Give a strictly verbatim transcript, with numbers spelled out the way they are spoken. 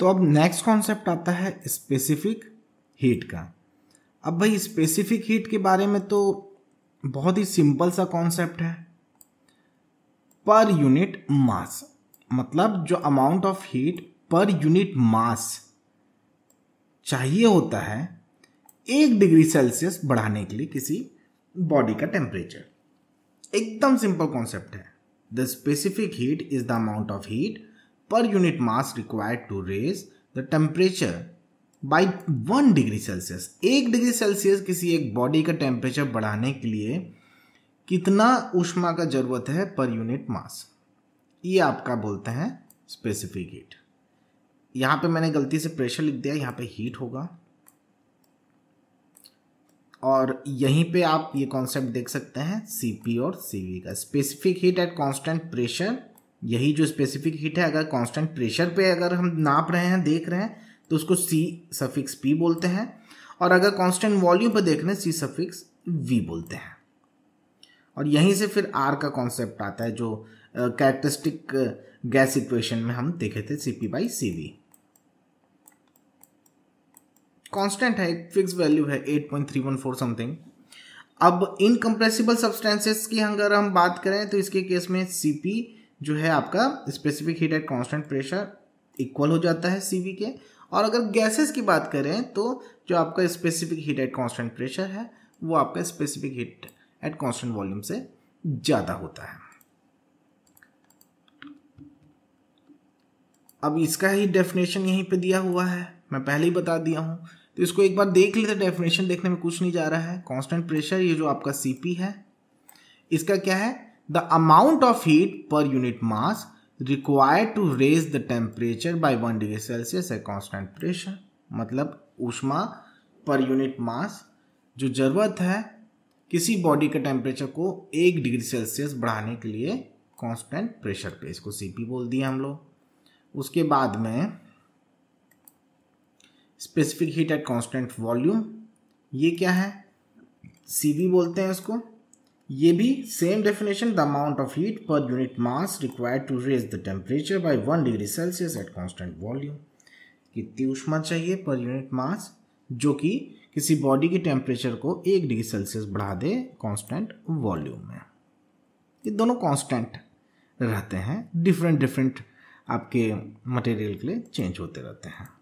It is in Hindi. तो अब नेक्स्ट कॉन्सेप्ट आता है स्पेसिफिक हीट का। अब भाई स्पेसिफिक हीट के बारे में तो बहुत ही सिंपल सा कॉन्सेप्ट है, पर यूनिट मास, मतलब जो amount of heat per unit mass चाहिए होता है एक डिग्री सेल्सियस बढ़ाने के लिए किसी बॉडी का टेम्परेचर। एकदम सिंपल कॉन्सेप्ट है। The specific heat is the amount of heat per unit mass required to raise the temperature by one degree Celsius. एक डिग्री सेल्सियस किसी एक बॉडी का टेम्परेचर बढ़ाने के लिए कितना ऊष्मा का जरूरत है पर यूनिट मास, ये आपका बोलते हैं स्पेसिफिक हीट। यहाँ पे मैंने गलती से प्रेशर लिख दिया, यहाँ पे हीट होगा। और यहीं पे आप ये कॉन्सेप्ट देख सकते हैं सीपी और सीवी का, specific heat at constant pressure. यही जो स्पेसिफिक हीट है, अगर कांस्टेंट प्रेशर पे अगर हम नाप रहे हैं, देख रहे हैं, तो उसको सी सफिक्स पी बोलते हैं, और अगर कांस्टेंट वॉल्यूम पे देख रहे हैं सी सफिक्स वी बोलते हैं। और यहीं से फिर आर का कॉन्सेप्ट आता है जो कैरेक्टरिस्टिक गैस इक्वेशन में हम देखे थे, सीपी बाई सीवी। कांस्टेंट है, एक फिक्स वैल्यू है eight point three one four something. अब इनकम्प्रेसिबल सब्सटेंसेस की अगर हम बात करें तो इसके केस में सीपी जो है आपका specific heat at constant pressure equal हो जाता है सीवी के। और अगर गैसेस की बात करें तो जो आपका specific heat at constant pressure है वो आपका specific heat at constant volume से ज़्यादा होता है। अब इसका ही डेफिनेशन यहीं पे दिया हुआ है, मैं पहले ही बता दिया हूँ, तो इसको एक बार देख लेते हैं। डेफिनेशन देखने में कुछ नहीं जा रहा है। कांस्टेंट प्रेशर, ये जो आपका सीपी है, इसका क्या है, the amount of heat per unit mass required to raise the temperature by one degree Celsius at constant pressure. मतलब ऊष्मा पर यूनिट मास जो जरूरत है किसी बॉडी के टेम्परेचर को एक डिग्री सेल्सियस बढ़ाने के लिए कांस्टेंट प्रेशर पे, इसको सीपी बोल दिया हम लोग। उसके बाद में specific heat at constant volume, ये क्या है, सीवी बोलते हैं इसको। ये भी same definition, the amount of heat per unit mass required to raise the temperature by one degree Celsius at constant volume. कितनी ऊष्मा चाहिए पर यूनिट मास जो कि किसी बॉडी के टेम्परेचर को एक डिग्री सेल्सियस बढ़ा दे कांस्टेंट वॉल्यूम में। ये दोनों कांस्टेंट रहते हैं, डिफरेंट डिफरेंट आपके मटेरियल के लिए चेंज होते रहते हैं।